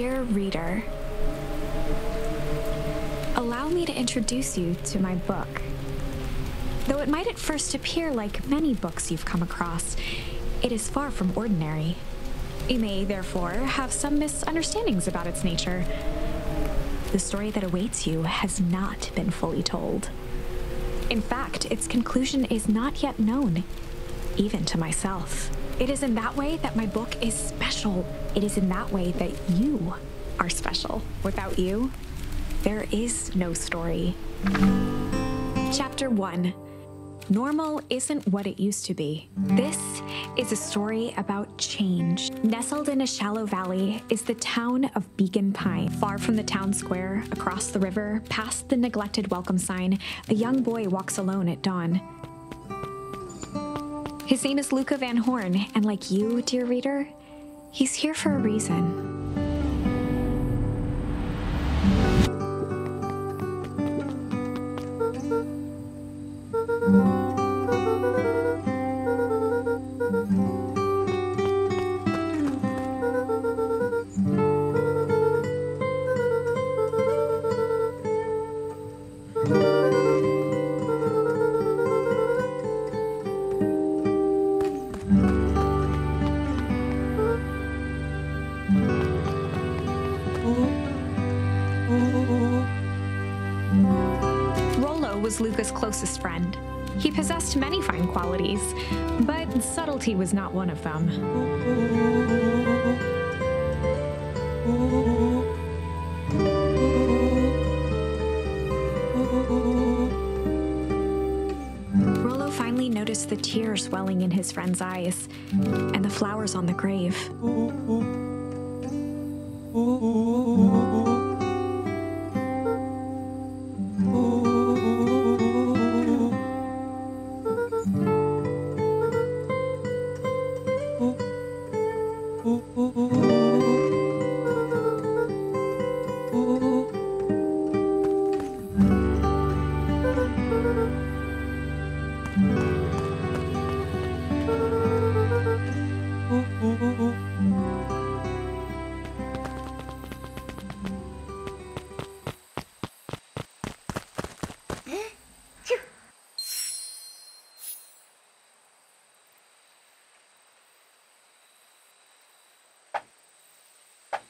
Dear reader, allow me to introduce you to my book. Though it might at first appear like many books you've come across, it is far from ordinary. You may, therefore, have some misunderstandings about its nature. The story that awaits you has not been fully told. In fact, its conclusion is not yet known, even to myself. It is in that way that my book is special. It is in that way that you are special. Without you, there is no story. Chapter 1. Normal isn't what it used to be. This is a story about change. Nestled in a shallow valley is the town of Beacon Pines. Far from the town square, across the river, past the neglected welcome sign, a young boy walks alone at dawn. His name is Luca Van Horn, and like you, dear reader, he's here for a reason. Luca's closest friend. He possessed many fine qualities, but subtlety was not one of them. Rollo finally noticed the tears welling in his friend's eyes and the flowers on the grave.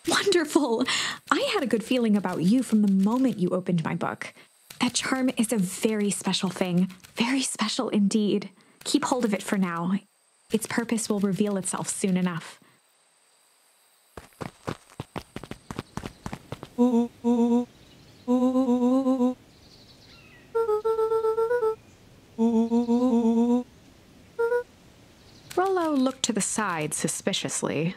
Wonderful! I had a good feeling about you from the moment you opened my book. That charm is a very special thing. Very special indeed. Keep hold of it for now. Its purpose will reveal itself soon enough. Rollo looked to the side suspiciously.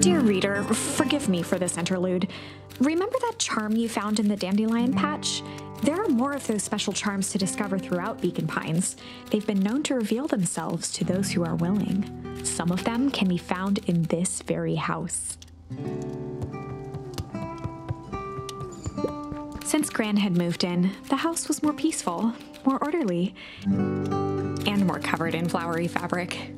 Dear reader, forgive me for this interlude. Remember that charm you found in the dandelion patch? There are more of those special charms to discover throughout Beacon Pines. They've been known to reveal themselves to those who are willing. Some of them can be found in this very house. Since Gran had moved in, the house was more peaceful, more orderly, and more covered in flowery fabric.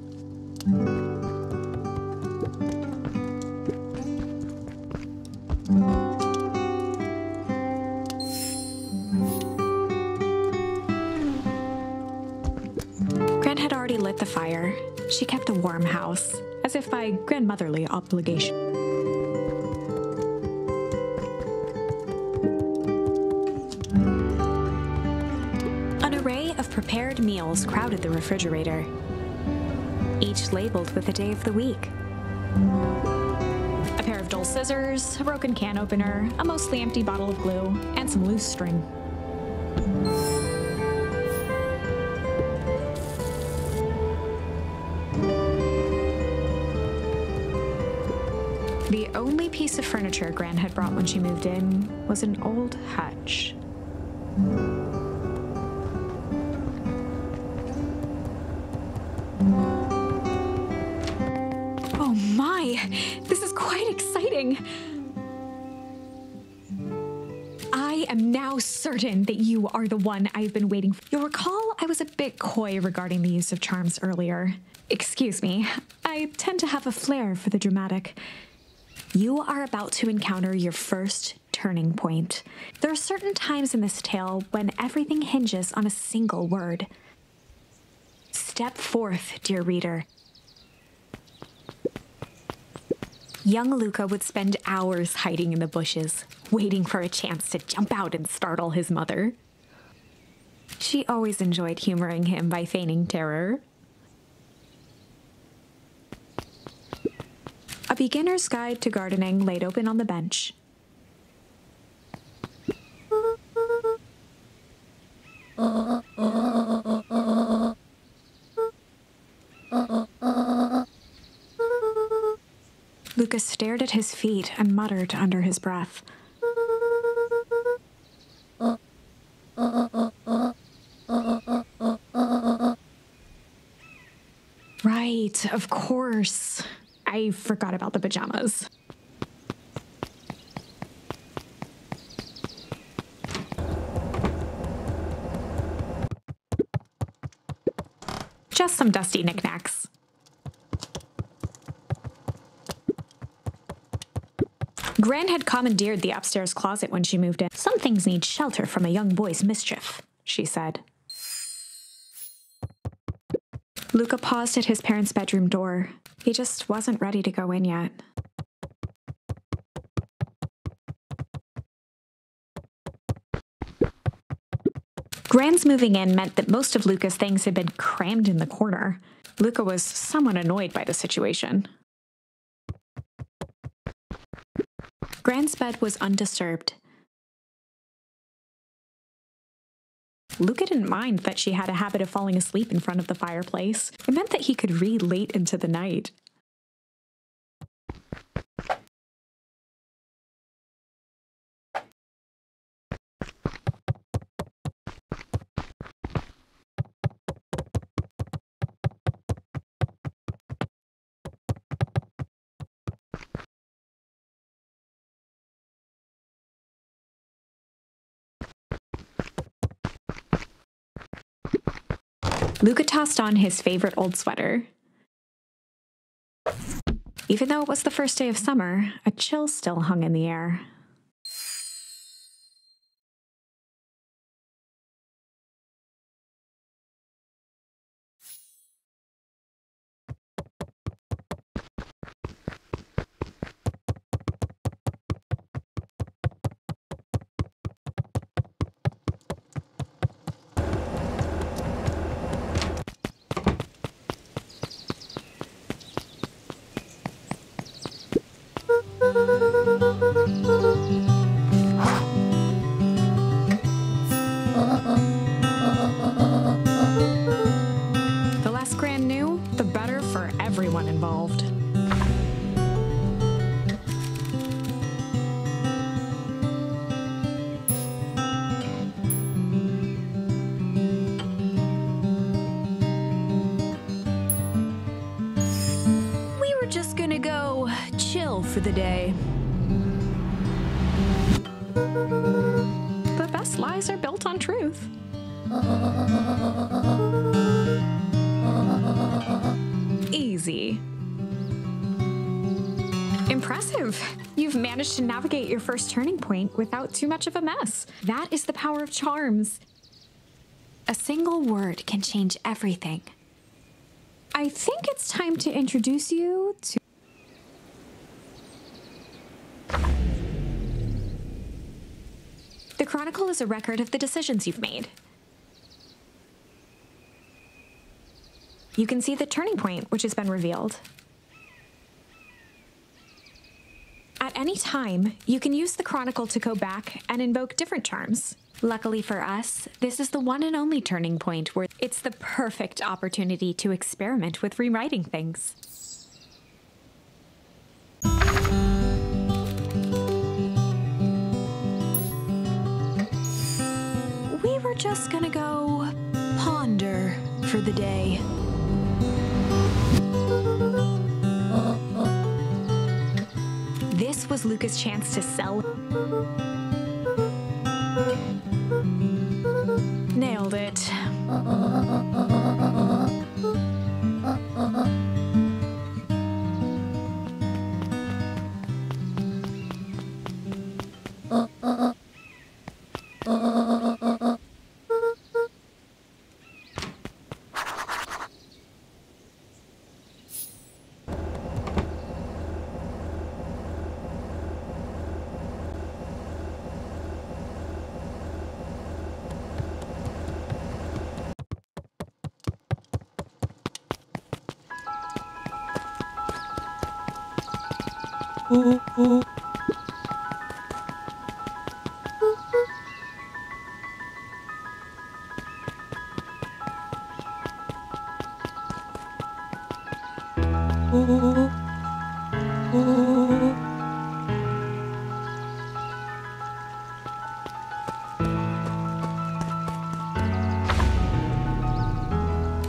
The fire. She kept a warm house, as if by grandmotherly obligation. An array of prepared meals crowded the refrigerator, each labeled with the day of the week. A pair of dull scissors, a broken can opener, a mostly empty bottle of glue, and some loose string. The only piece of furniture Gran had brought when she moved in was an old hutch. Oh my! This is quite exciting! I am now certain that you are the one I've been waiting for. You'll recall I was a bit coy regarding the use of charms earlier. Excuse me, I tend to have a flair for the dramatic. You are about to encounter your first turning point. There are certain times in this tale when everything hinges on a single word. Step forth, dear reader. Young Luca would spend hours hiding in the bushes, waiting for a chance to jump out and startle his mother. She always enjoyed humoring him by feigning terror. A beginner's guide to gardening laid open on the bench. Lucas stared at his feet and muttered under his breath. Right, of course. I forgot about the pajamas. Just some dusty knickknacks. Gran had commandeered the upstairs closet when she moved in. Some things need shelter from a young boy's mischief, she said. Luca paused at his parents' bedroom door. He just wasn't ready to go in yet. Gran's moving in meant that most of Luca's things had been crammed in the corner. Luca was somewhat annoyed by the situation. Gran's bed was undisturbed. Luca didn't mind that she had a habit of falling asleep in front of the fireplace. It meant that he could read late into the night. Luca tossed on his favorite old sweater. Even though it was the first day of summer, a chill still hung in the air. The less Gran knew, the better for everyone involved. We were just gonna go chill for the day. The best lies are built on truth. Easy. Impressive. You've managed to navigate your first turning point without too much of a mess. That is the power of charms. A single word can change everything. I think it's time to introduce you to... The Chronicle is a record of the decisions you've made. You can see the turning point, which has been revealed. At any time, you can use the Chronicle to go back and invoke different charms. Luckily for us, this is the one and only turning point where it's the perfect opportunity to experiment with rewriting things. We were just gonna go ponder for the day. This was Luca's chance to sell. Nailed it.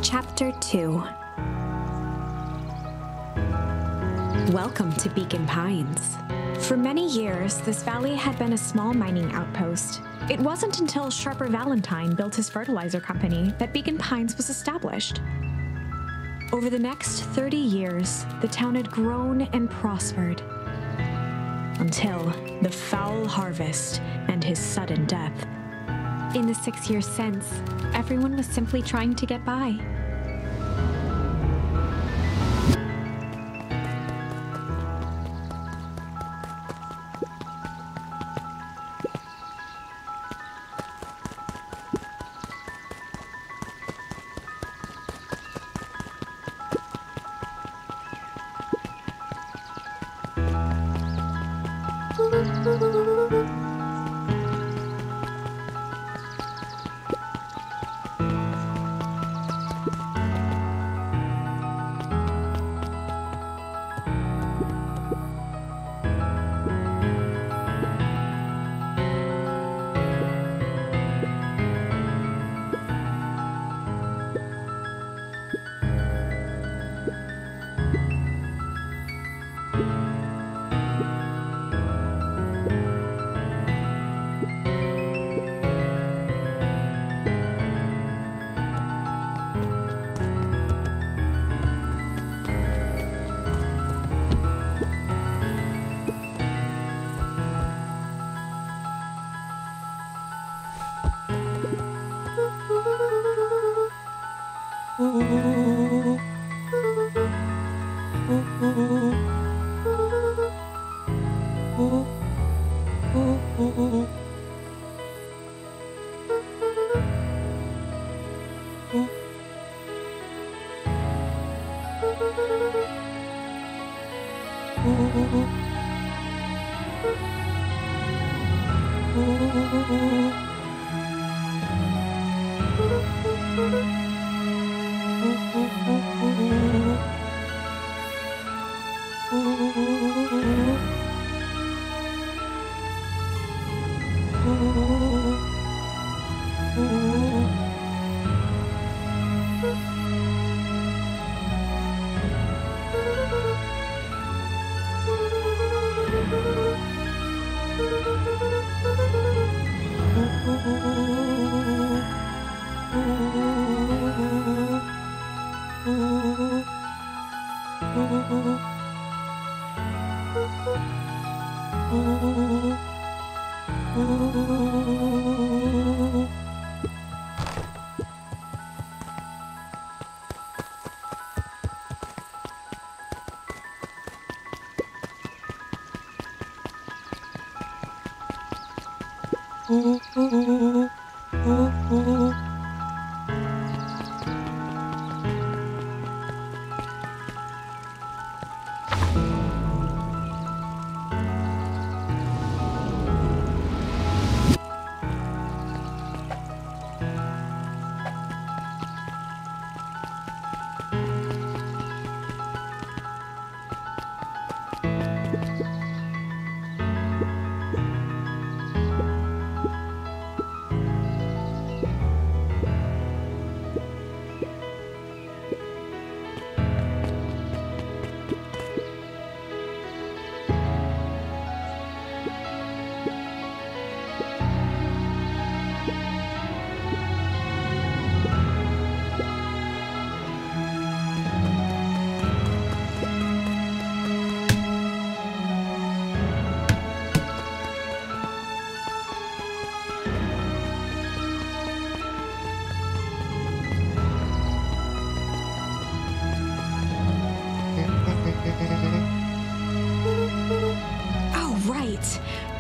Chapter 2. Welcome to Beacon Pines. For many years, this valley had been a small mining outpost. It wasn't until Sharper Valentine built his fertilizer company that Beacon Pines was established. Over the next 30 years, the town had grown and prospered, until the foul harvest and his sudden death. In the 6 years since, everyone was simply trying to get by.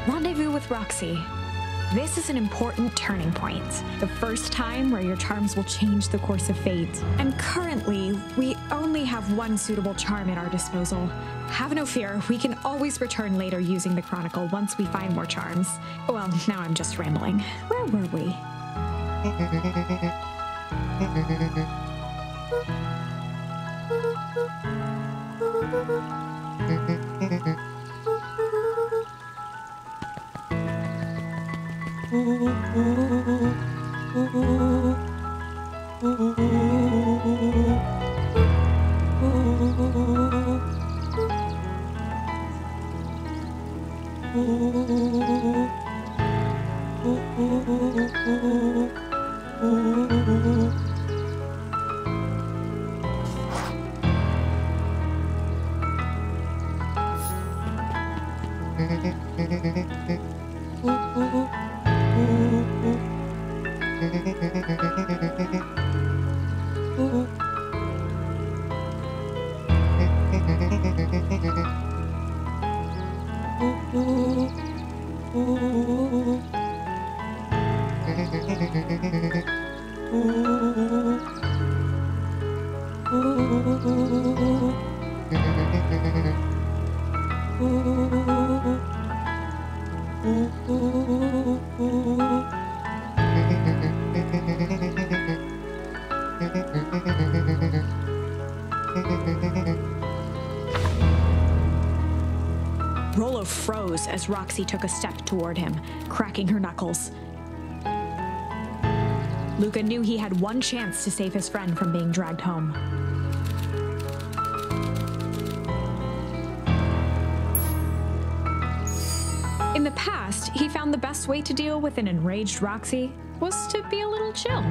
Rendezvous with Roxy. This is an important turning point. The first time where your charms will change the course of fate. And currently, we only have one suitable charm at our disposal. Have no fear, we can always return later using the Chronicle once we find more charms. Well, now I'm just rambling. Where were we? Rollo froze as Roxy took a step toward him, cracking her knuckles. Luca knew he had one chance to save his friend from being dragged home. In the past, he found the best way to deal with an enraged Roxy was to be a little chill.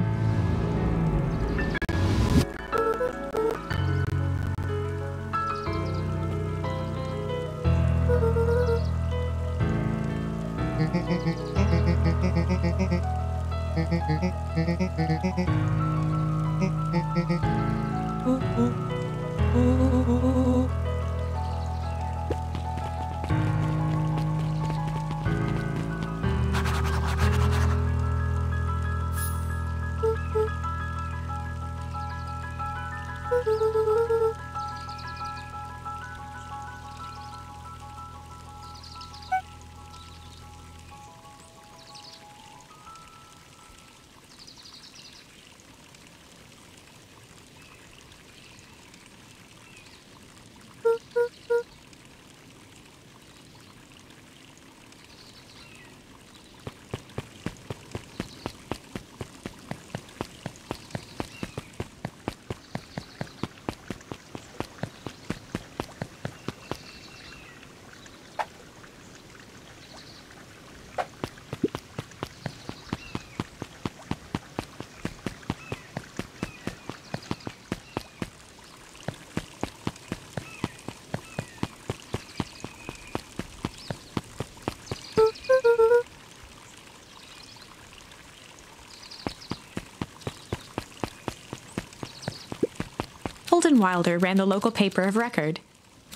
Holden Wilder ran the local paper of record,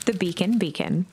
The Beacon Beacon.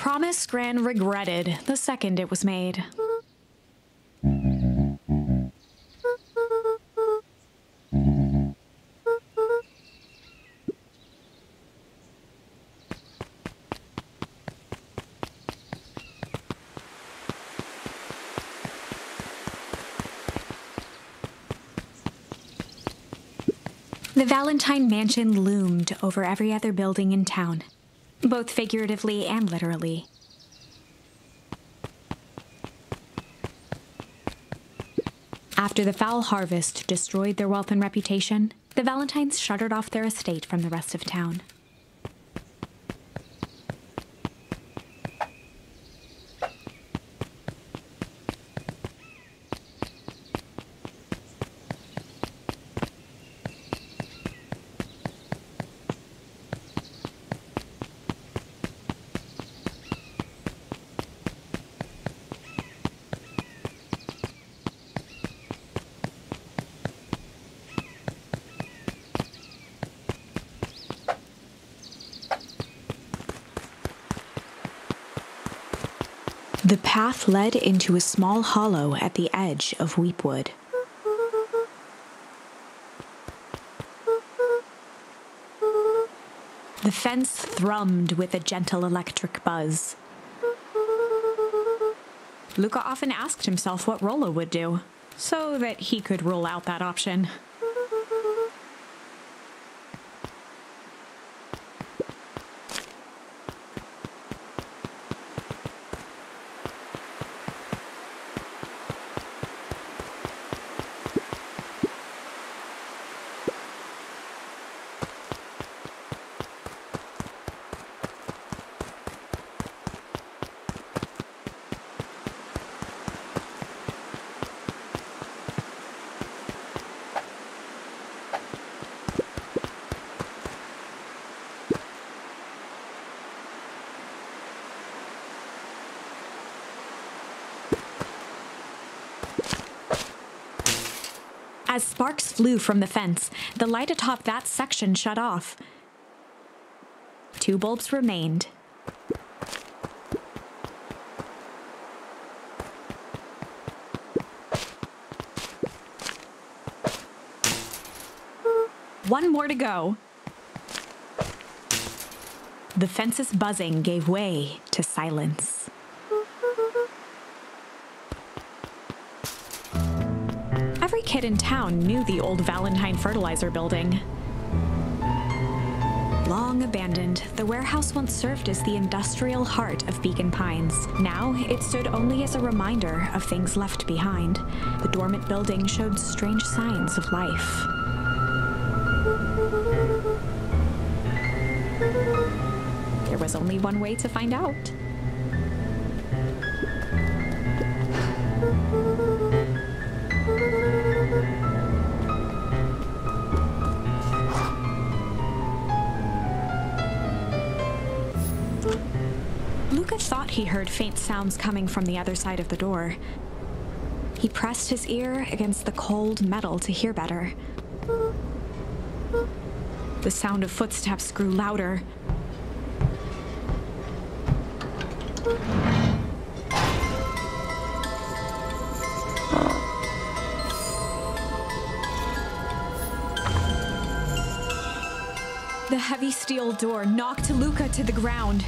promise Gran regretted the second it was made. The Valentine mansion loomed over every other building in town, both figuratively and literally. After the foul harvest destroyed their wealth and reputation, the Valentines shuttered off their estate from the rest of town. The path led into a small hollow at the edge of Weepwood. The fence thrummed with a gentle electric buzz. Luca often asked himself what Rollo would do, so that he could rule out that option. As sparks flew from the fence, the light atop that section shut off. Two bulbs remained. One more to go. The fence's buzzing gave way to silence. Every kid in town knew the old Valentine fertilizer building. Long abandoned, the warehouse once served as the industrial heart of Beacon Pines. Now, it stood only as a reminder of things left behind. The dormant building showed strange signs of life. There was only one way to find out. He heard faint sounds coming from the other side of the door. He pressed his ear against the cold metal to hear better. The sound of footsteps grew louder. The heavy steel door knocked Luca to the ground.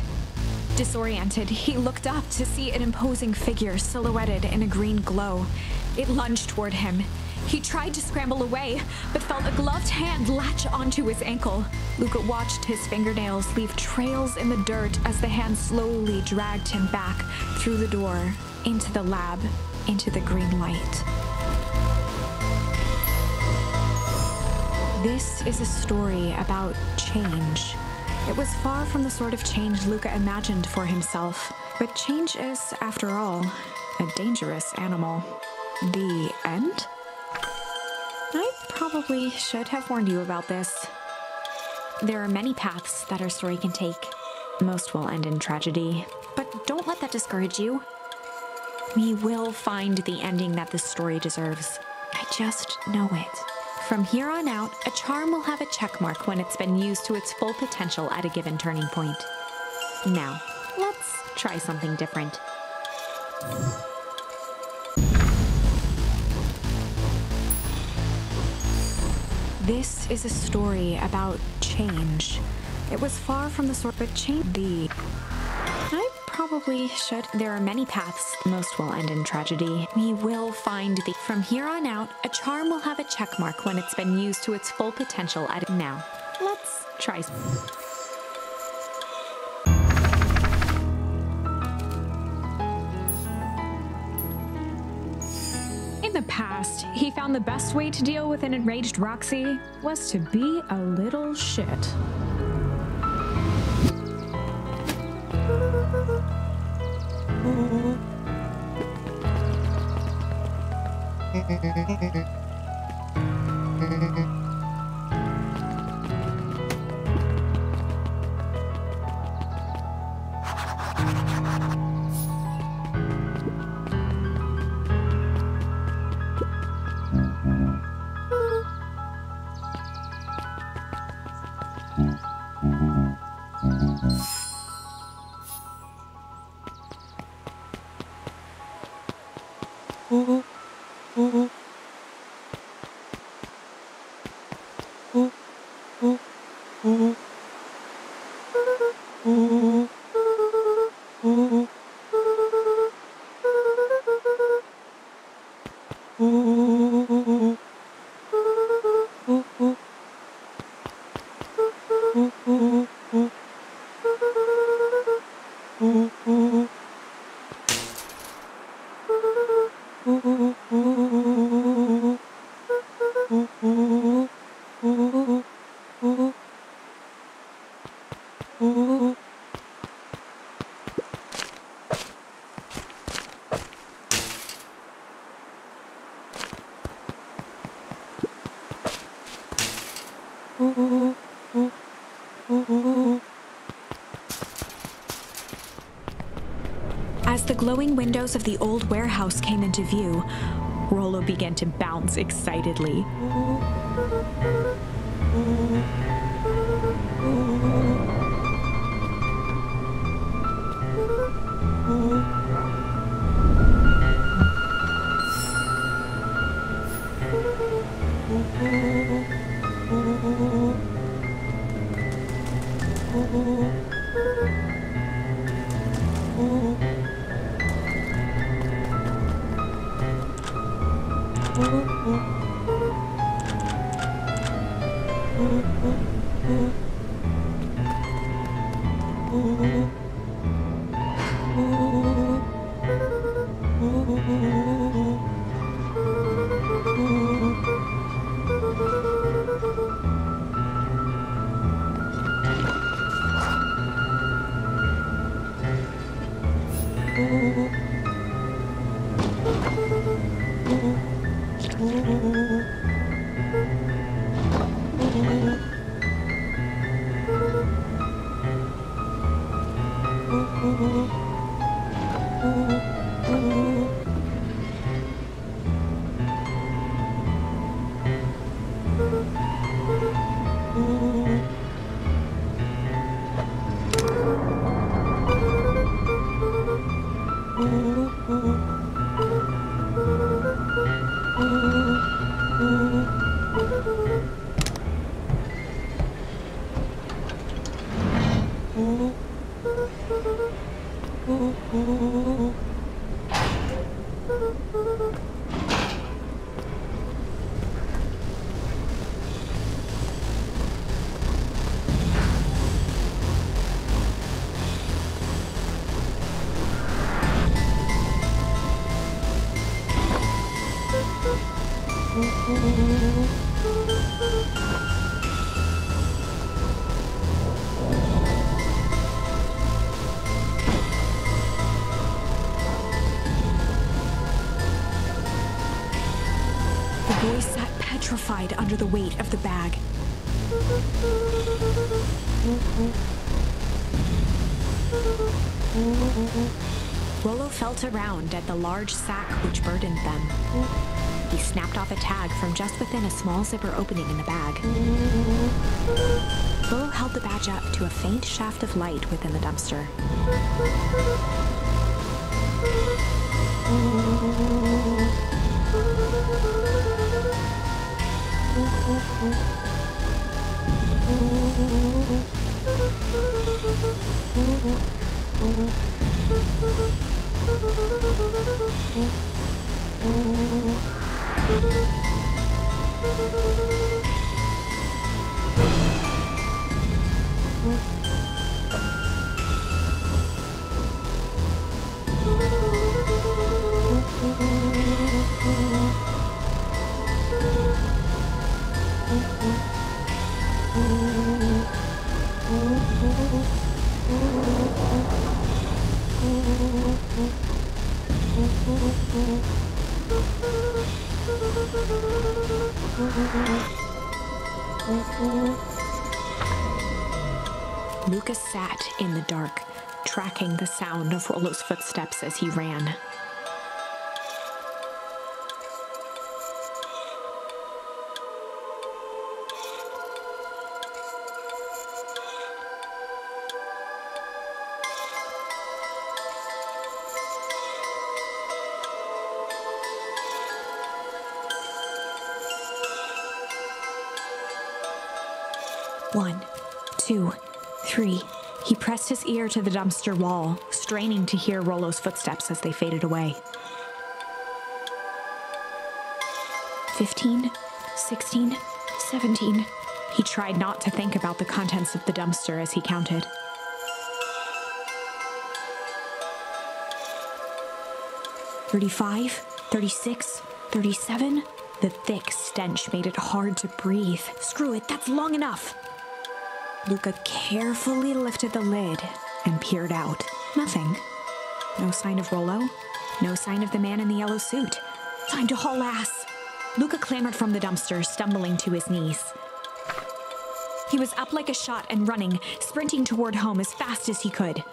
Disoriented, he looked up to see an imposing figure silhouetted in a green glow. It lunged toward him. He tried to scramble away, but felt a gloved hand latch onto his ankle. Luca watched his fingernails leave trails in the dirt as the hand slowly dragged him back through the door, into the lab, into the green light. This is a story about change. It was far from the sort of change Luca imagined for himself, but change is, after all, a dangerous animal. The end? I probably should have warned you about this. There are many paths that our story can take. Most will end in tragedy, but don't let that discourage you. We will find the ending that this story deserves. I just know it. From here on out, a charm will have a checkmark when it's been used to its full potential at a given turning point. Now, let's try something different. This is a story about change. It was far from the sort of change I probably should. There are many paths. Most will end in tragedy. We will find the... From here on out, a charm will have a checkmark when it's been used to its full potential at now. Let's try something. Past, he found the best way to deal with an enraged Roxy was to be a little shit. As the glowing windows of the old warehouse came into view, Rollo began to bounce excitedly. Petrified under the weight of the bag. Rollo felt around at the large sack which burdened them. He snapped off a tag from just within a small zipper opening in the bag. Rollo held the badge up to a faint shaft of light within the dumpster. Luca sat in the dark, tracking the sound of Rollo's footsteps as he ran. One, two, three. He pressed his ear to the dumpster wall, straining to hear Rollo's footsteps as they faded away. 15, 16, 17. He tried not to think about the contents of the dumpster as he counted. "35, 36, 37." The thick stench made it hard to breathe. Screw it, that's long enough. Luca carefully lifted the lid and peered out. Nothing. No sign of Rollo. No sign of the man in the yellow suit. Time to haul ass! Luca clambered from the dumpster, stumbling to his knees. He was up like a shot and running, sprinting toward home as fast as he could.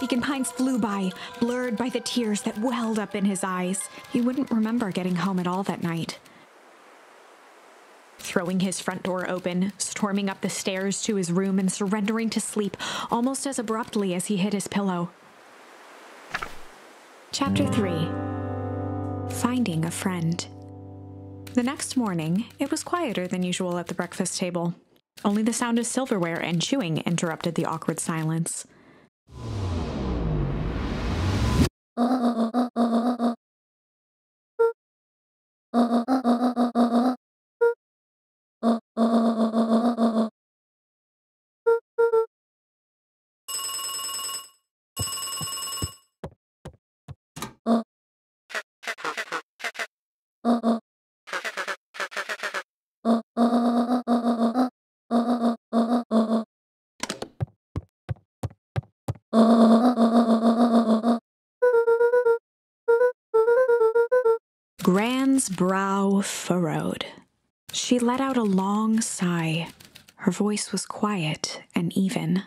Beacon Pines flew by, blurred by the tears that welled up in his eyes. He wouldn't remember getting home at all that night. Throwing his front door open, storming up the stairs to his room, and surrendering to sleep almost as abruptly as he hit his pillow. Chapter 3. Finding a Friend. The next morning, it was quieter than usual at the breakfast table. Only the sound of silverware and chewing interrupted the awkward silence. Gran's brow furrowed. She let out a long sigh. Her voice was quiet and even.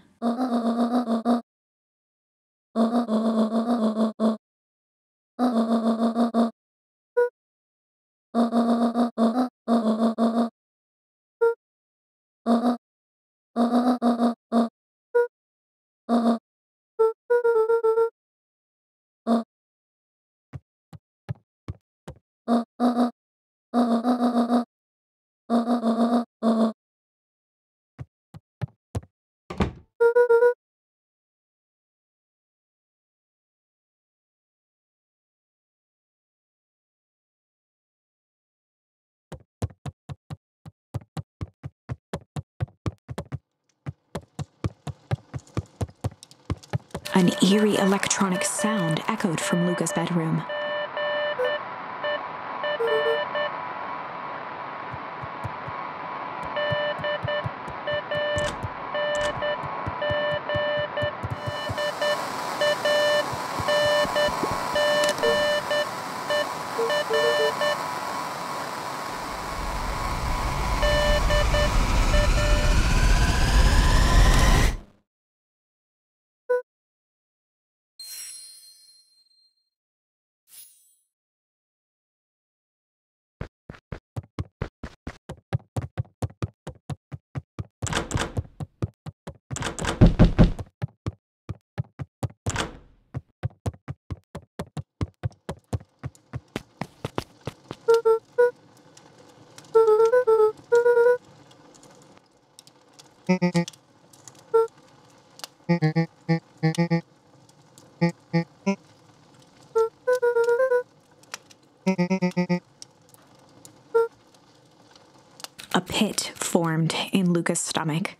An eerie electronic sound echoed from Luca's bedroom. A pit formed in Luca's stomach.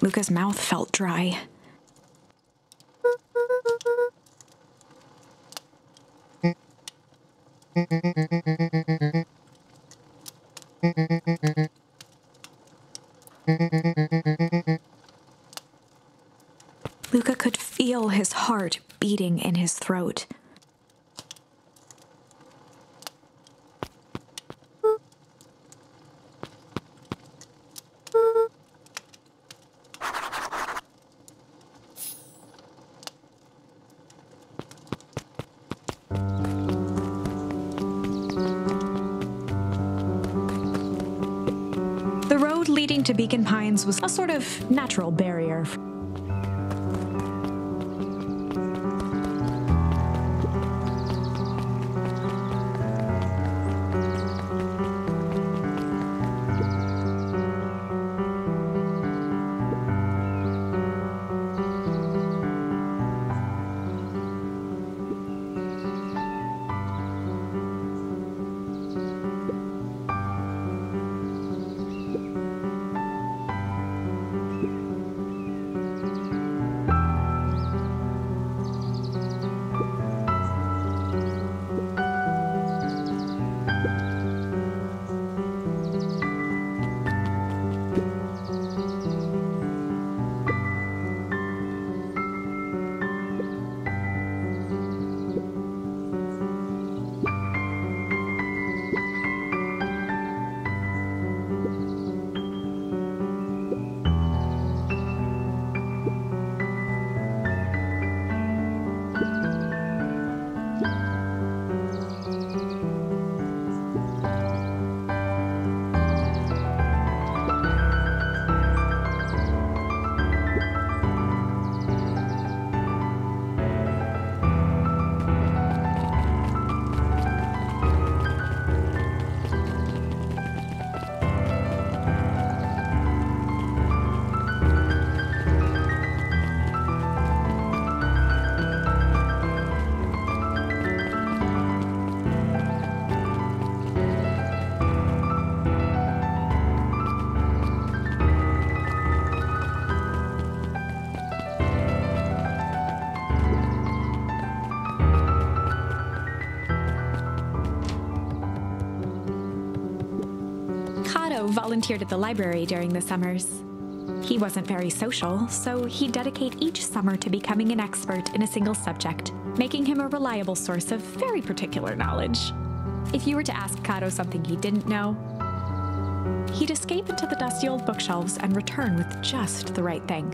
Luca's mouth felt dry. Luca could feel his heart beating in his throat. Leading to Beacon Pines was a sort of natural barrier. Volunteered at the library during the summers. He wasn't very social, so he'd dedicate each summer to becoming an expert in a single subject, making him a reliable source of very particular knowledge. If you were to ask Kato something he didn't know, he'd escape into the dusty old bookshelves and return with just the right thing.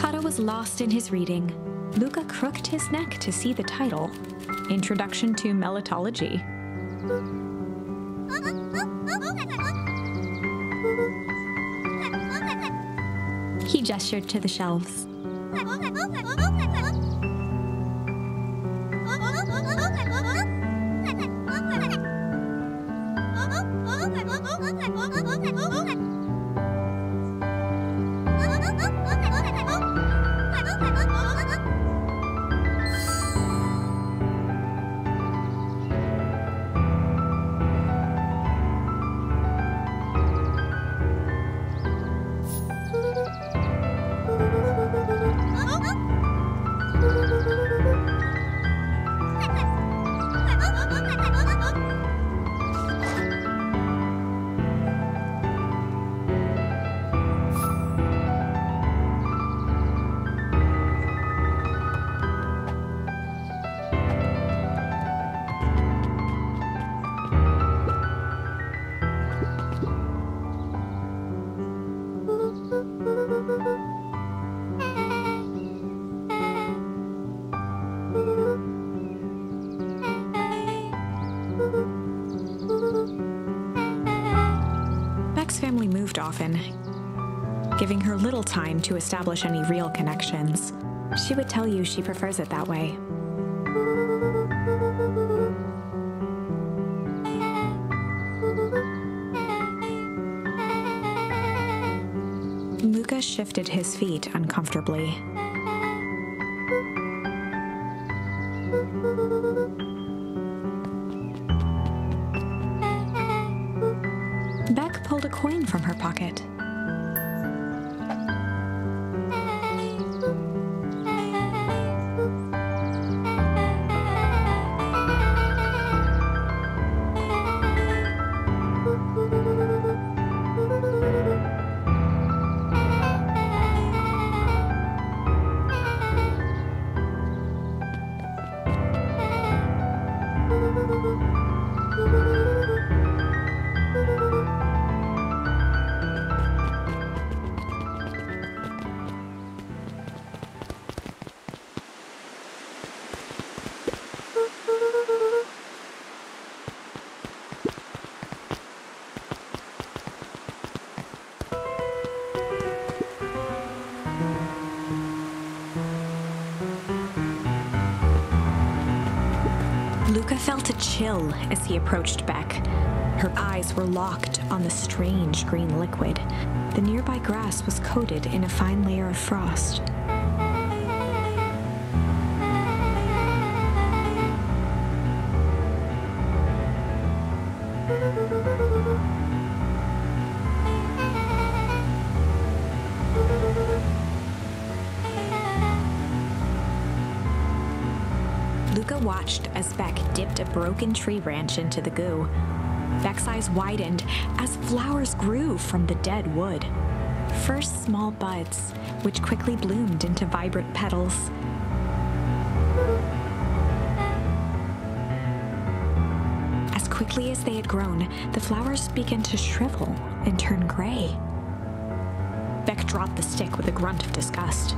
Kato was lost in his reading. Luca crooked his neck to see the title, Introduction to Melatology. He gestured to the shelves. often, giving her little time to establish any real connections. She would tell you she prefers it that way. Luca shifted his feet uncomfortably. Beck pulled a coin from her pocket. Felt a chill as he approached Beck. Her eyes were locked on the strange green liquid. The nearby grass was coated in a fine layer of frost. As Beck dipped a broken tree branch into the goo. Beck's eyes widened as flowers grew from the dead wood. First small buds, which quickly bloomed into vibrant petals. As quickly as they had grown, the flowers began to shrivel and turn gray. Beck dropped the stick with a grunt of disgust.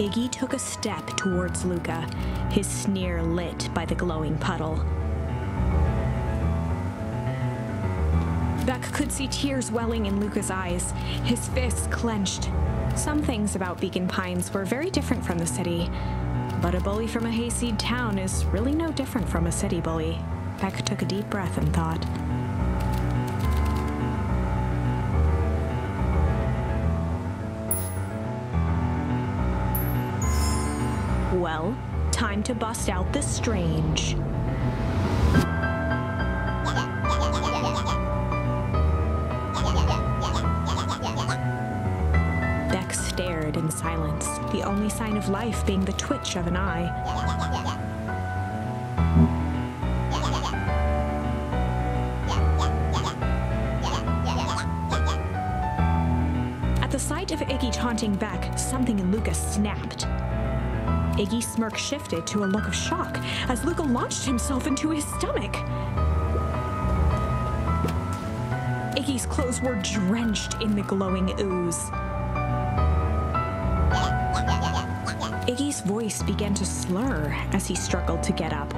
Iggy took a step towards Luca, his sneer lit by the glowing puddle. Beck could see tears welling in Luca's eyes, his fists clenched. Some things about Beacon Pines were very different from the city, but a bully from a hayseed town is really no different from a city bully. Beck took a deep breath and thought. Well, time to bust out the strange. stared in silence, the only sign of life being the twitch of an eye. At the sight of Iggy taunting Beck, something in Luca snapped. Iggy's smirk shifted to a look of shock as Luca launched himself into his stomach. Iggy's clothes were drenched in the glowing ooze. Iggy's voice began to slur as he struggled to get up.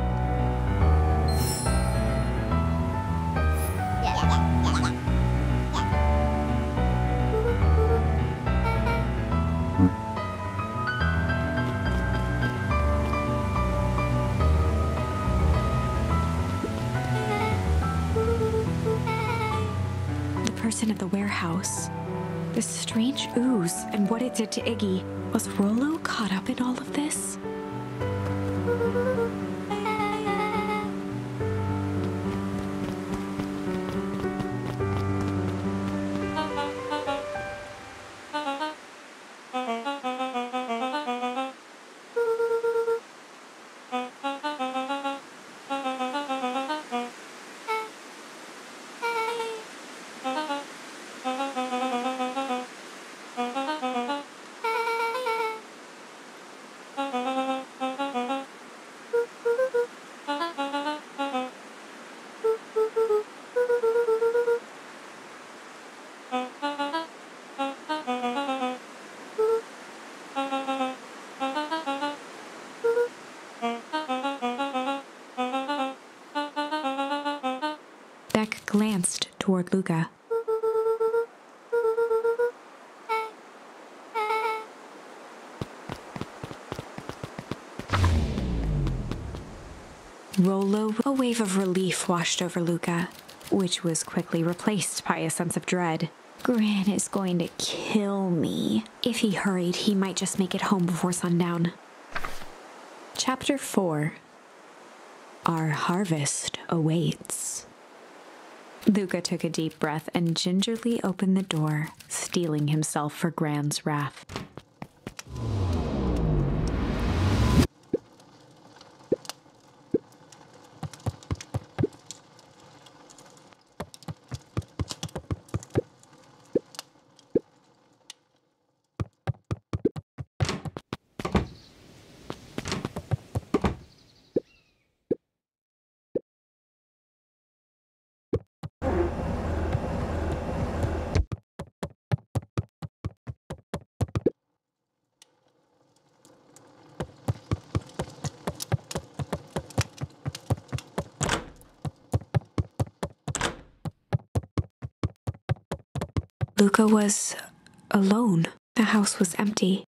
At the warehouse, the strange ooze and what it did to Iggy. Was Rollo caught up in all of this? Beck glanced toward Luca. Rollo, a wave of relief washed over Luca, which was quickly replaced by a sense of dread. Gran is going to kill me. If he hurried, he might just make it home before sundown. Chapter 4. Our harvest awaits. Luca took a deep breath and gingerly opened the door, steeling himself for Gran's wrath. Luca was alone. The house was empty.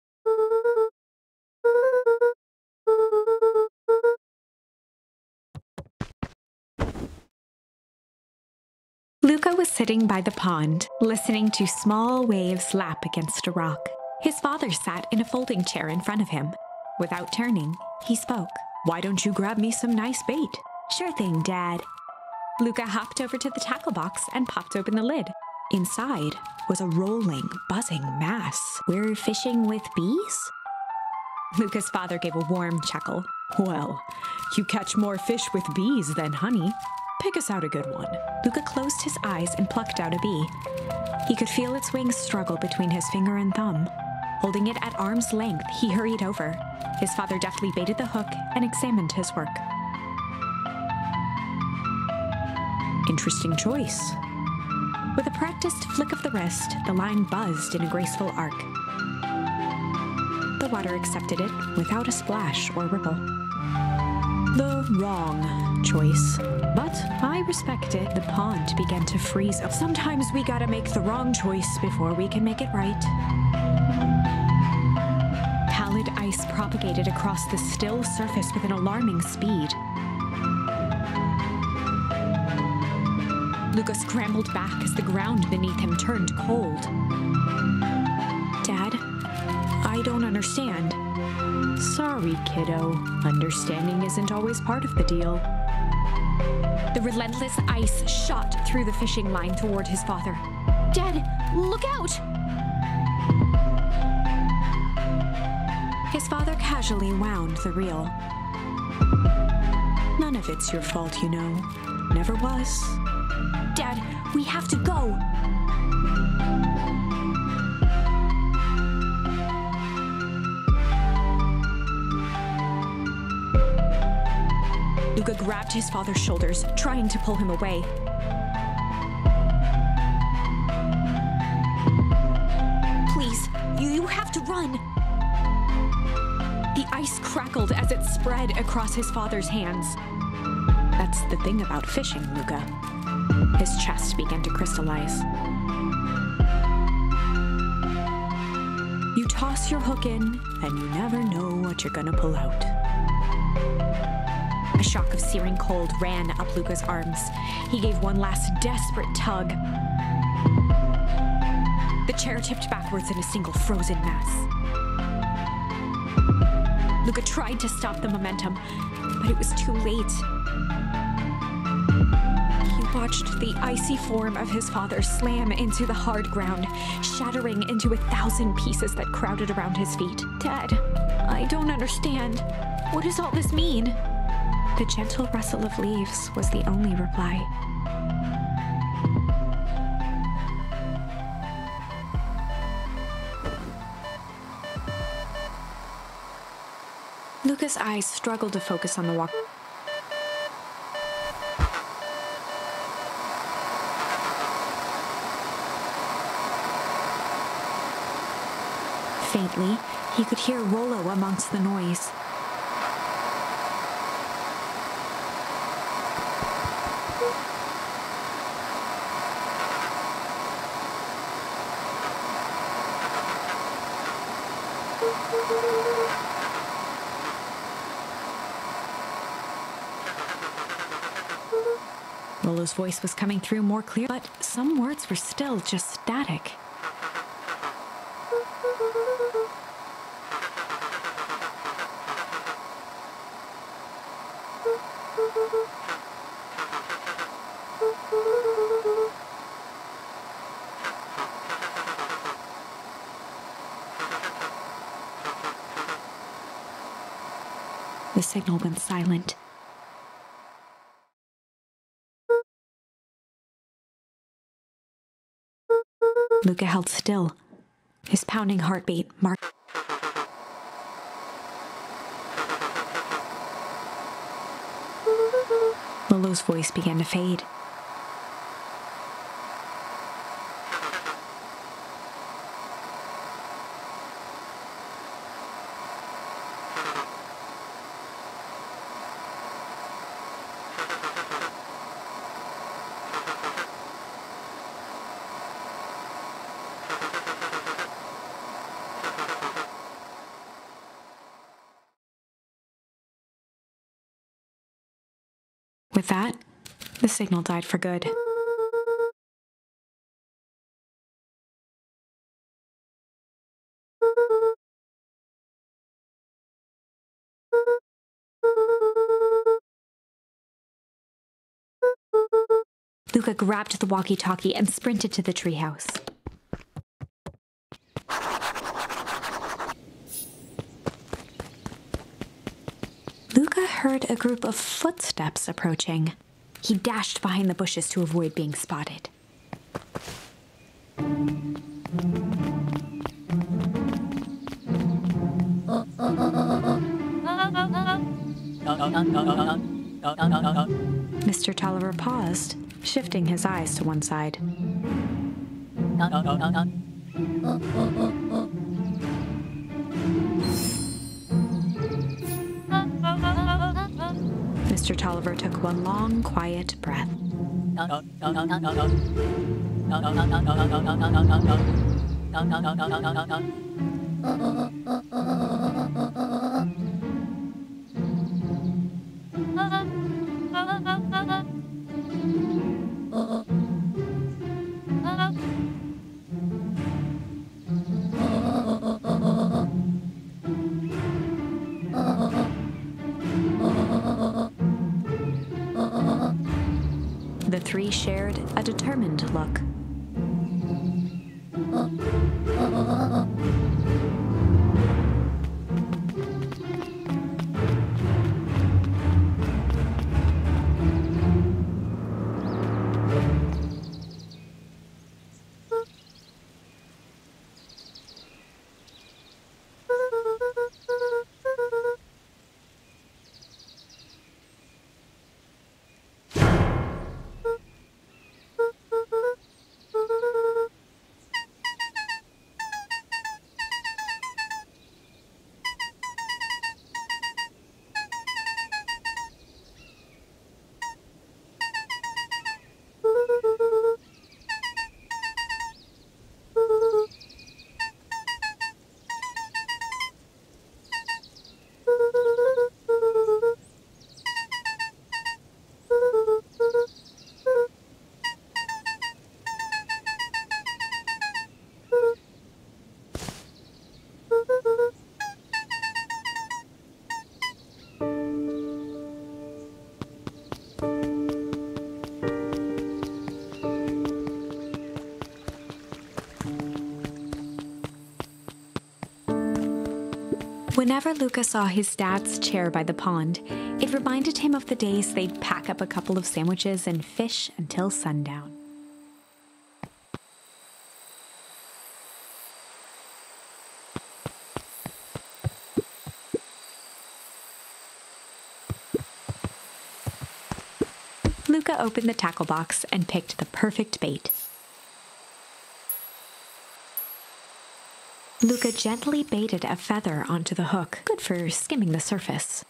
Luca was sitting by the pond, listening to small waves lap against a rock. His father sat in a folding chair in front of him. Without turning, he spoke. "Why don't you grab me some nice bait?" "Sure thing, Dad." Luca hopped over to the tackle box and popped open the lid. Inside was a rolling, buzzing mass. "We're fishing with bees?" Luca's father gave a warm chuckle. "Well, you catch more fish with bees than honey. Pick us out a good one." Luca closed his eyes and plucked out a bee. He could feel its wings struggle between his finger and thumb. Holding it at arm's length, he hurried over. His father deftly baited the hook and examined his work. "Interesting choice." With a practiced flick of the wrist, the line buzzed in a graceful arc. The water accepted it without a splash or ripple. "The wrong choice, but I respect it." The pond began to freeze up. "Sometimes we gotta make the wrong choice before we can make it right." Pallid ice propagated across the still surface with an alarming speed. Luca scrambled back as the ground beneath him turned cold. "Dad, I don't understand." "Sorry, kiddo. Understanding isn't always part of the deal." The relentless ice shot through the fishing line toward his father. "Dad, look out!" His father casually wound the reel. None of it's your fault, you know. Never was. Dad, we have to go! Luca grabbed his father's shoulders, trying to pull him away. Please, you have to run! The ice crackled as it spread across his father's hands. That's the thing about fishing, Luca. His chest began to crystallize. You toss your hook in, and you never know what you're gonna pull out. A shock of searing cold ran up Luca's arms. He gave one last desperate tug. The chair tipped backwards in a single frozen mass. Luca tried to stop the momentum, but it was too late. He watched the icy form of his father slam into the hard ground, shattering into 1,000 pieces that crowded around his feet. Dad, I don't understand. What does all this mean? The gentle rustle of leaves was the only reply. Luca's eyes struggled to focus on the walk. Faintly, he could hear Rollo amongst the noise. Rollo's voice was coming through more clear, but some words were still just static. The signal went silent. Luca held still, his pounding heartbeat marked. Lolo's voice began to fade. With that, the signal died for good. Luca grabbed the walkie-talkie and sprinted to the treehouse. Luca heard a group of footsteps approaching. He dashed behind the bushes to avoid being spotted. Mr. Tolliver paused, shifting his eyes to one side. Mr. Tolliver took one long, quiet breath. The three shared a determined look. Whenever Luca saw his dad's chair by the pond, it reminded him of the days they'd pack up a couple of sandwiches and fish until sundown. Luca opened the tackle box and picked the perfect bait. Luca gently baited a feather onto the hook, good for skimming the surface.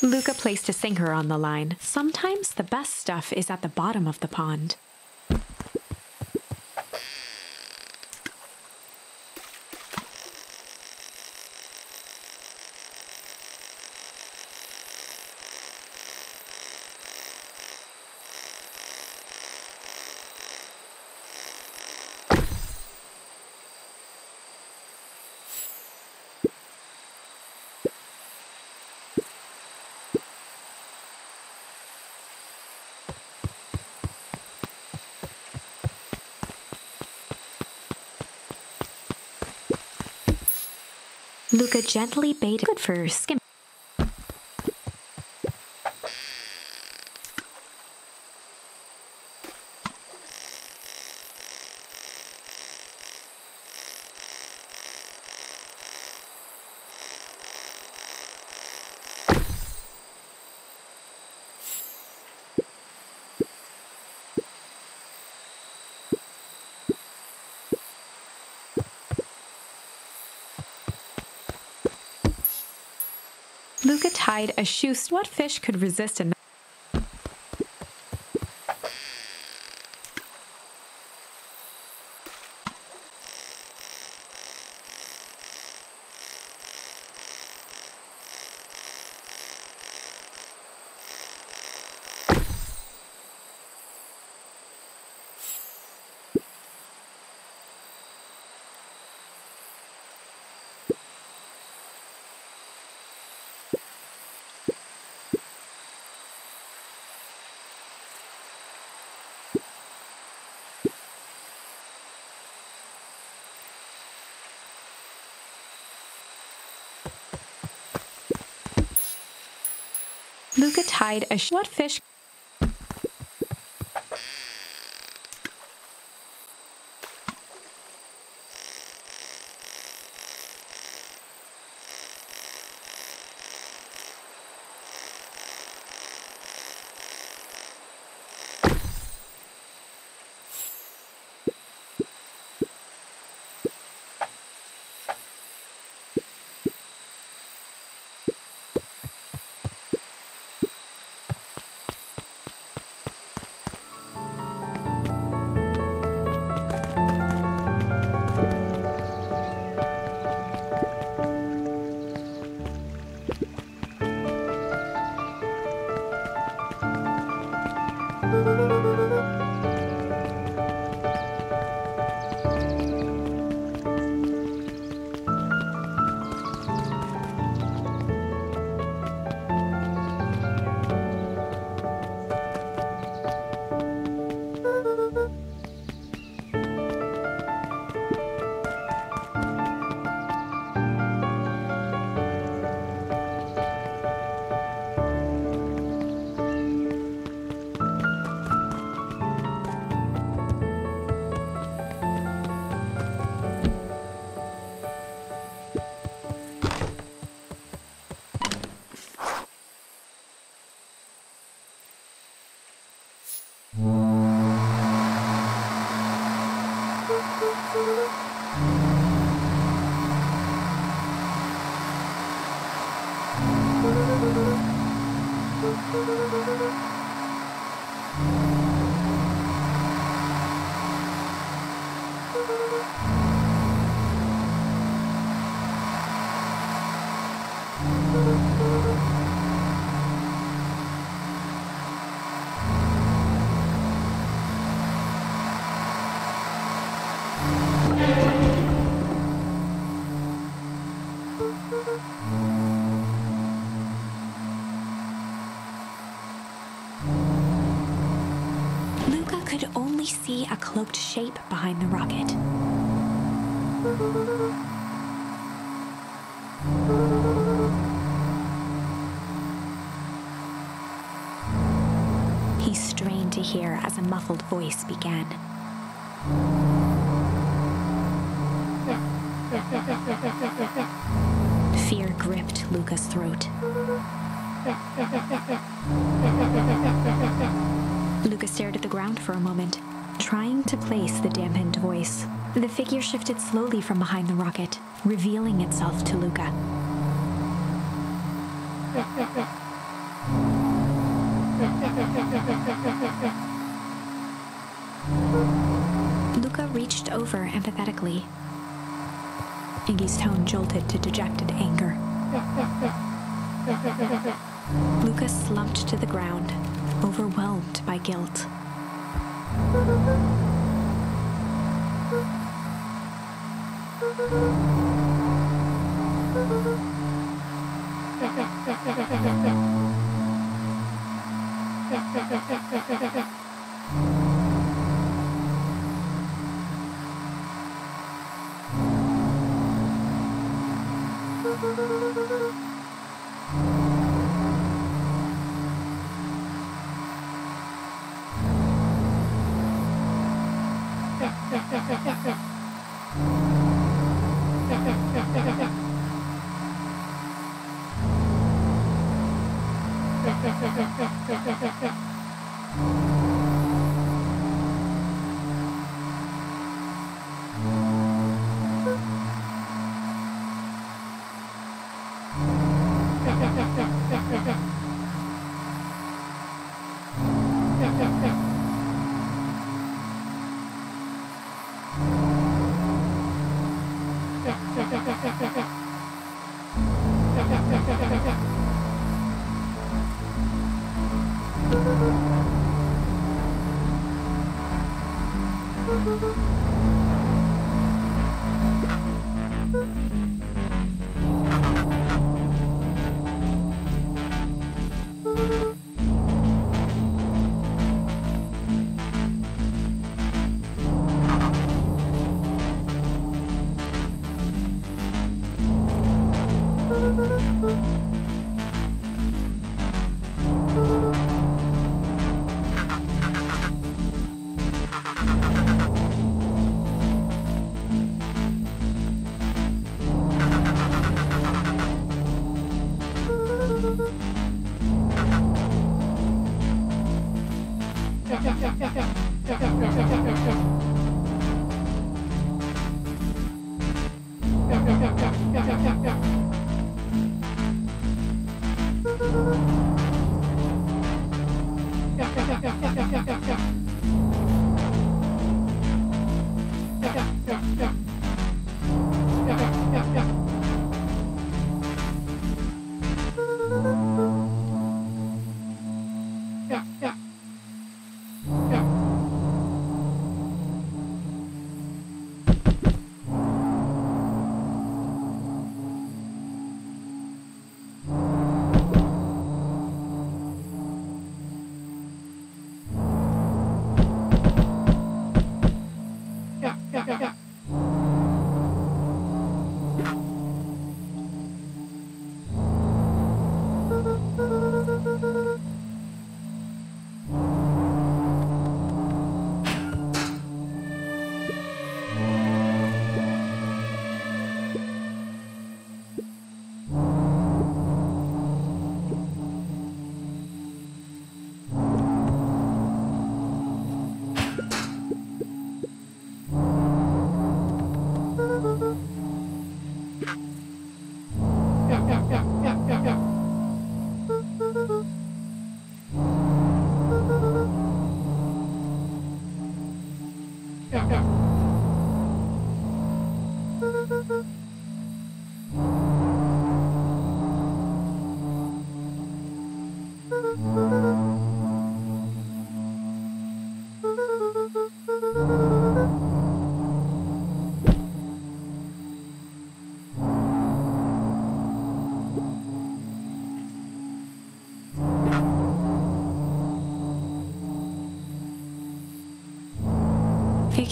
Luca placed a sinker on the line. Sometimes the best stuff is at the bottom of the pond. Luca gently baited, good for skimming. Luca tied a shoestring. What fish could resist enough? Luca tied a short fish. could only see a cloaked shape behind the rocket. He strained to hear as a muffled voice began. Fear gripped Luca's throat. Luca stared at the ground for a moment, trying to place the dampened voice. The figure shifted slowly from behind the rocket, revealing itself to Luca. Luca reached over empathetically. Iggy's tone jolted to dejected anger. Luca slumped to the ground, overwhelmed by guilt.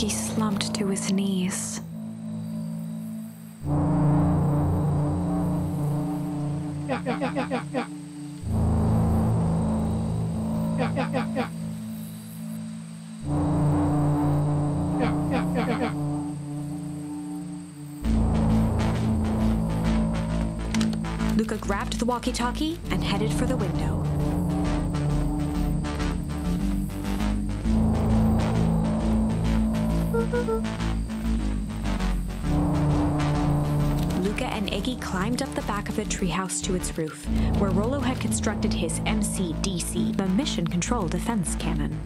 Iggy slumped to his knees. Luca grabbed the walkie-talkie and headed for the window. Luca and Iggy climbed up the back of the treehouse to its roof, where Rollo had constructed his MCDC, the Mission Control Defense Cannon.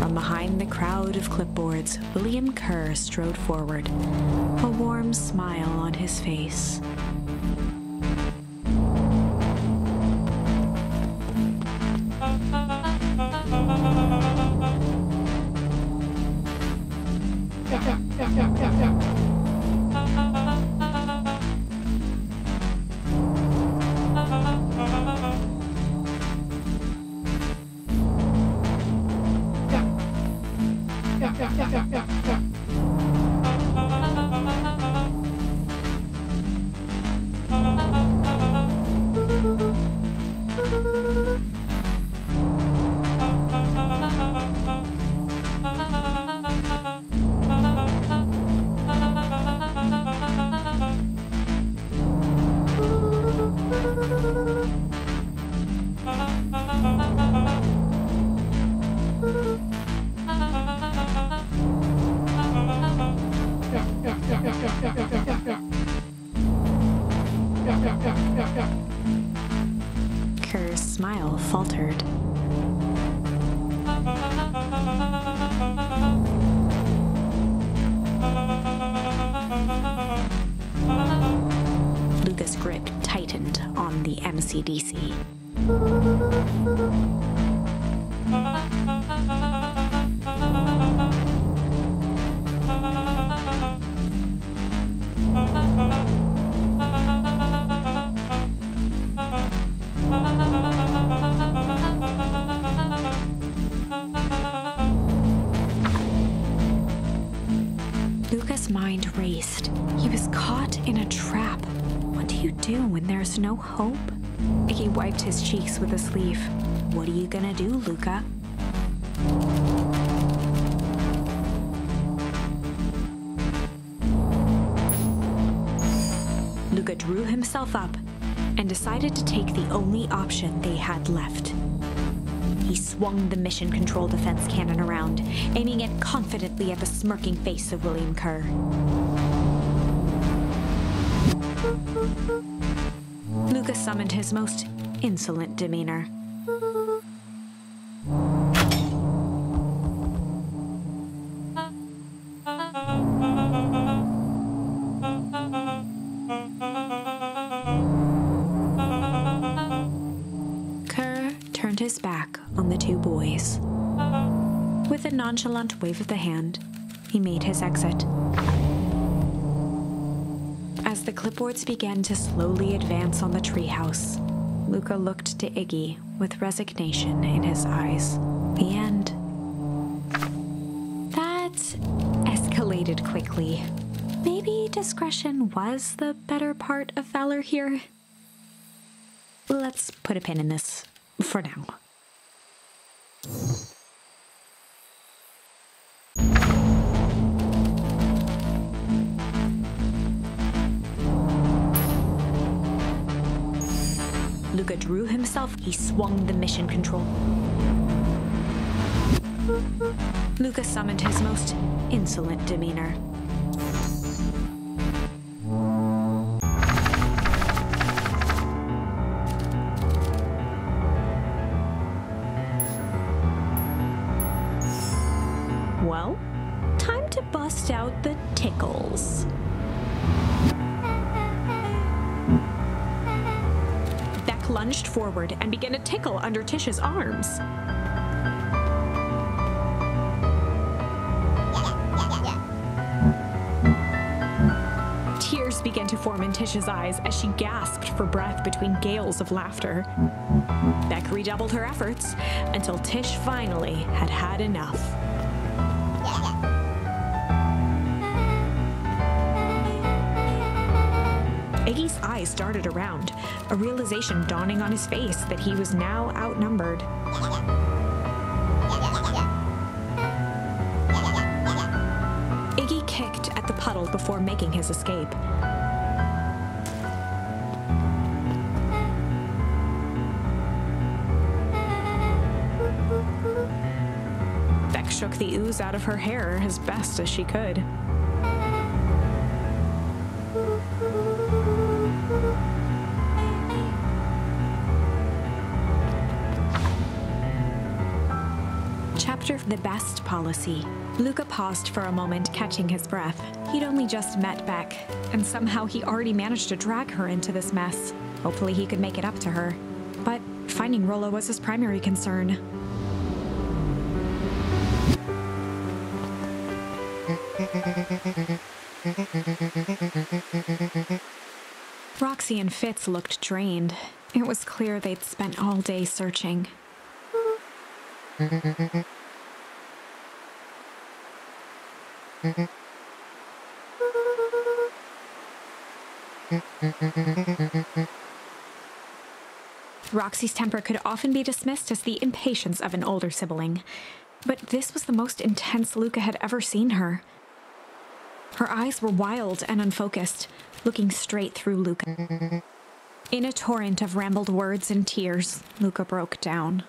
From behind the crowd of clipboards, William Kerr strode forward, a warm smile on his face. Kerr's smile faltered. Luca's grip tightened on the MCDC. Luca's mind raced. He was caught in a trap. What do you do when there's no hope? Iggy wiped his cheeks with a sleeve. What are you gonna do, Luca? Luca drew himself up and decided to take the only option they had left. He swung the Mission Control Defense Cannon around, aiming it confidently at the smirking face of William Kerr. Luca summoned his most insolent demeanor. His back on the two boys. With a nonchalant wave of the hand, he made his exit. As the clipboards began to slowly advance on the treehouse, Luca looked to Iggy with resignation in his eyes. The end. That escalated quickly. Maybe discretion was the better part of valor here. Let's put a pin in this. For now. Luca drew himself. He swung the Mission Control. Luca summoned his most insolent demeanor. Well, time to bust out the tickles. Beck lunged forward and began to tickle under Tish's arms. Tears began to form in Tish's eyes as she gasped for breath between gales of laughter. Beck redoubled her efforts until Tish finally had had enough. Iggy's eyes darted around, a realization dawning on his face that he was now outnumbered. Iggy kicked at the puddle before making his escape. Beck shook the ooze out of her hair as best as she could. The best policy. Luca paused for a moment, catching his breath. He'd only just met Beck, and somehow he already managed to drag her into this mess. Hopefully he could make it up to her. But finding Rollo was his primary concern. Roxy and Fitz looked drained. It was clear they'd spent all day searching. Roxy's temper could often be dismissed as the impatience of an older sibling, but this was the most intense Luca had ever seen her. Her eyes were wild and unfocused, looking straight through Luca. In a torrent of rambled words and tears, Luca broke down.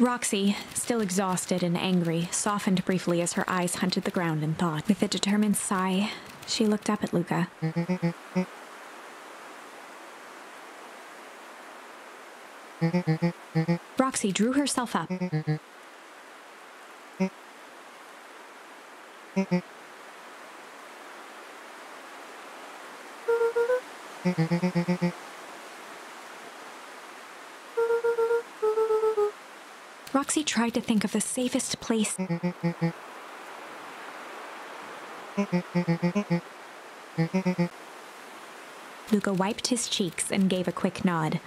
Roxy, still exhausted and angry, softened briefly as her eyes hunted the ground in thought. With a determined sigh, she looked up at Luca. Roxy drew herself up. Roxy tried to think of the safest place. Luca wiped his cheeks and gave a quick nod.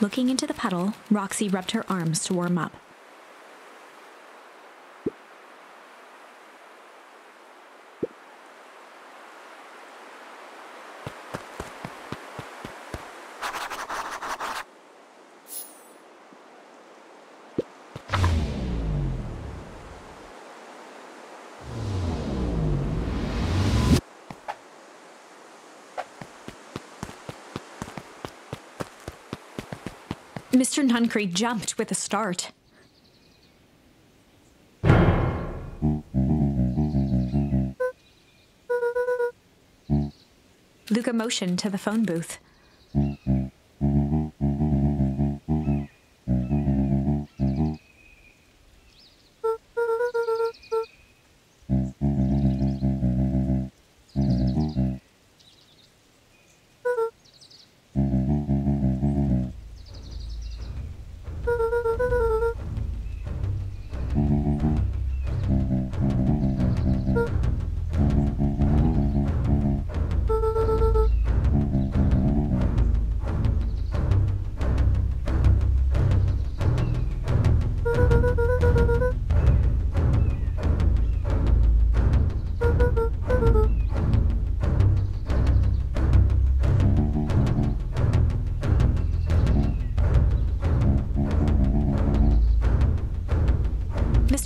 Looking into the puddle, Roxy rubbed her arms to warm up. Mr. Nuncrede jumped with a start. Luca motioned to the phone booth.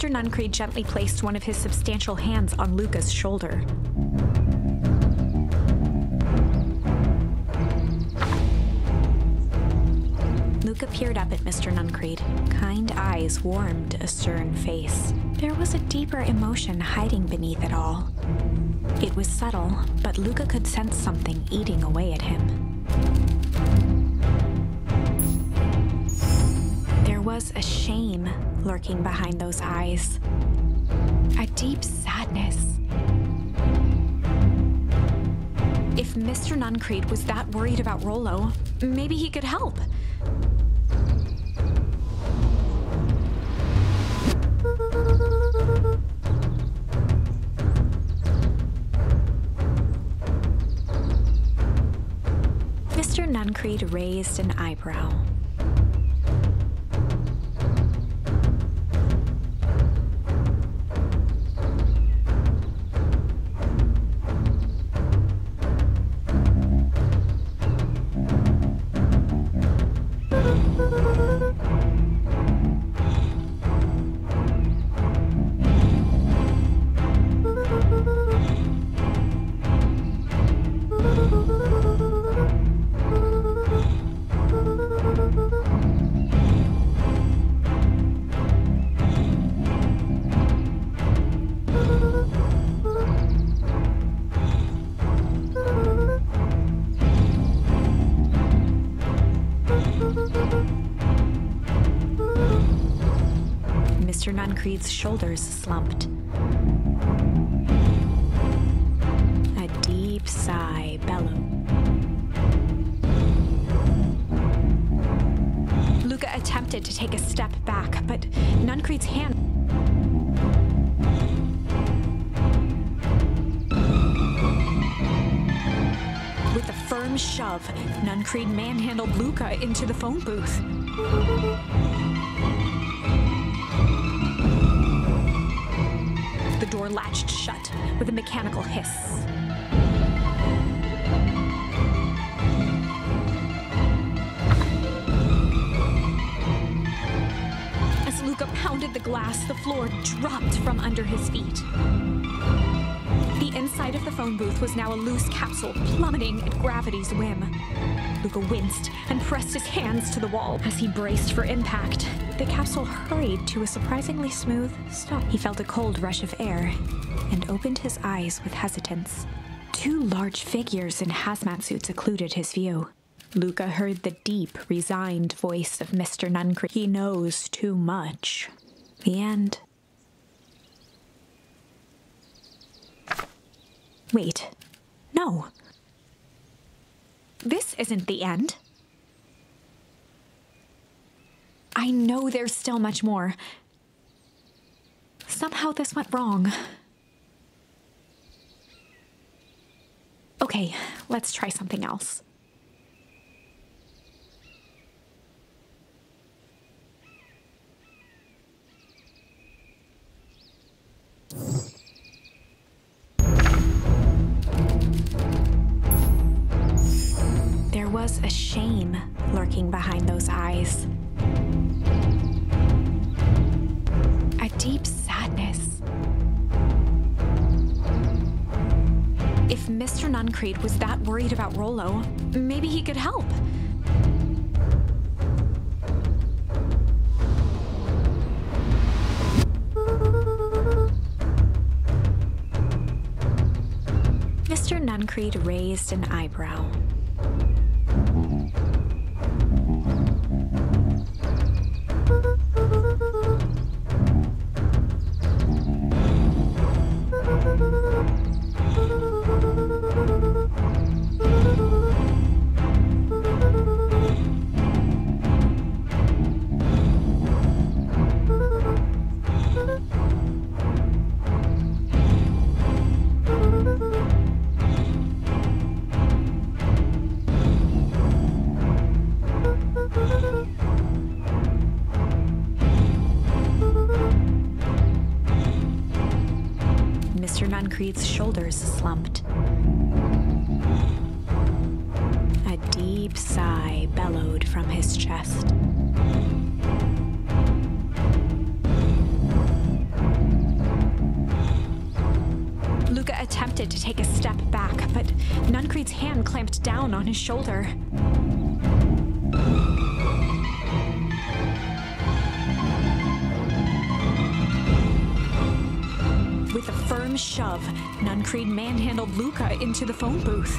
Mr. Nuncrede gently placed one of his substantial hands on Luca's shoulder. Luca peered up at Mr. Nuncrede. Kind eyes warmed a stern face. There was a deeper emotion hiding beneath it all. It was subtle, but Luca could sense something eating away at him. There was a shame lurking behind those eyes. A deep sadness. If Mr. Nuncrede was that worried about Rollo, maybe he could help. Mr. Nuncrede raised an eyebrow. Mr. Nuncrede's shoulders slumped. A deep sigh bellowed. Luca attempted to take a step back, but Nuncrede's hand... With a firm shove, Nuncrede manhandled Luca into the phone booth. The door latched shut with a mechanical hiss. As Luca pounded the glass, the floor dropped from under his feet. The inside of the phone booth was now a loose capsule, plummeting at gravity's whim. Luca winced and pressed his hands to the wall as he braced for impact. The capsule hurried to a surprisingly smooth stop. He felt a cold rush of air and opened his eyes with hesitance. Two large figures in hazmat suits occluded his view. Luca heard the deep, resigned voice of Mr. Nuncrede. He knows too much. The end. Wait. No. This isn't the end. I know there's still much more. Somehow this went wrong. Okay, let's try something else. There was a shame lurking behind those eyes. A deep sadness. If Mr. Nuncrede was that worried about Rollo, maybe he could help. Mr. Nuncrede raised an eyebrow. Mr. Nuncrede's shoulders slumped. A deep sigh bellowed from his chest. attempted to take a step back, but Nuncrede's hand clamped down on his shoulder. With a firm shove, Nuncrede manhandled Luca into the phone booth.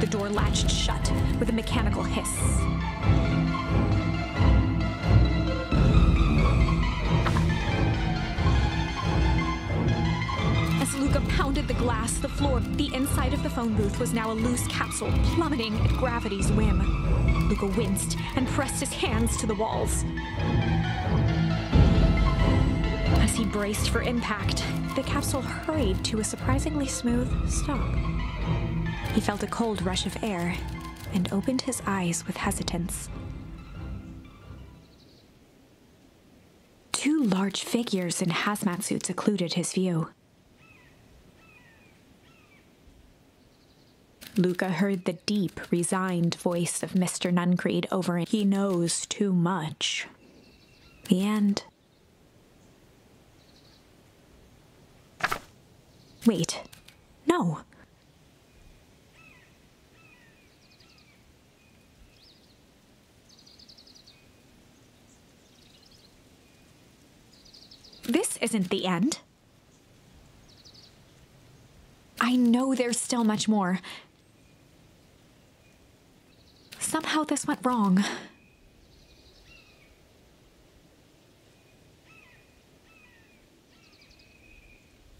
The door latched shut with a mechanical hiss. As Luca pounded the glass, the floor of the inside of the phone booth was now a loose capsule, plummeting at gravity's whim. Luca winced and pressed his hands to the walls. As he braced for impact, the capsule hurried to a surprisingly smooth stop. He felt a cold rush of air and opened his eyes with hesitance. Two large figures in hazmat suits occluded his view. Luca heard the deep, resigned voice of Mr. Nuncrede over it. He knows too much. The end. Wait. No. This isn't the end. I know there's still much more. Somehow this went wrong.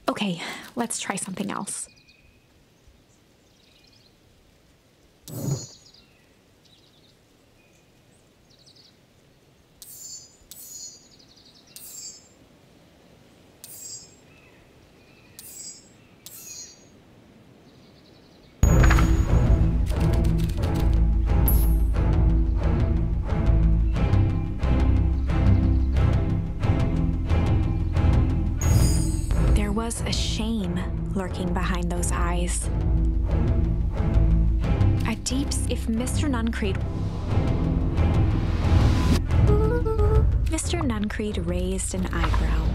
Okay, let's try something else. There was a shame lurking behind those eyes. A deep, if Mr. Nuncrede... Mr. Nuncrede raised an eyebrow.